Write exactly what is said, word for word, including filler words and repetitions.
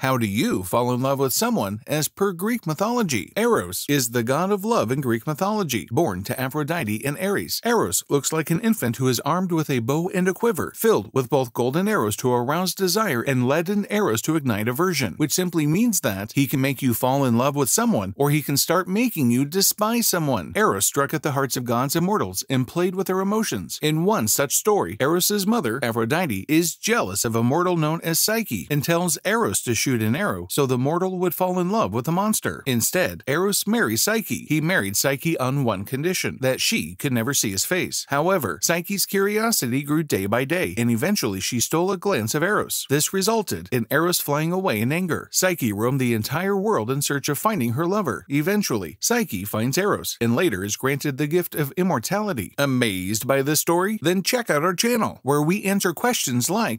How do you fall in love with someone as per Greek mythology? Eros is the god of love in Greek mythology, born to Aphrodite and Ares. Eros looks like an infant who is armed with a bow and a quiver, filled with both golden arrows to arouse desire and leaden arrows to ignite aversion, which simply means that he can make you fall in love with someone, or he can start making you despise someone. Eros struck at the hearts of gods and mortals and played with their emotions. In one such story, Eros' mother, Aphrodite, is jealous of a mortal known as Psyche and tells Eros to shoot an arrow so the mortal would fall in love with the monster. Instead, Eros marries Psyche. He married Psyche on one condition, that she could never see his face. However, Psyche's curiosity grew day by day, and eventually she stole a glance of Eros. This resulted in Eros flying away in anger. Psyche roamed the entire world in search of finding her lover. Eventually, Psyche finds Eros, and later is granted the gift of immortality. Amazed by this story? Then check out our channel, where we answer questions like,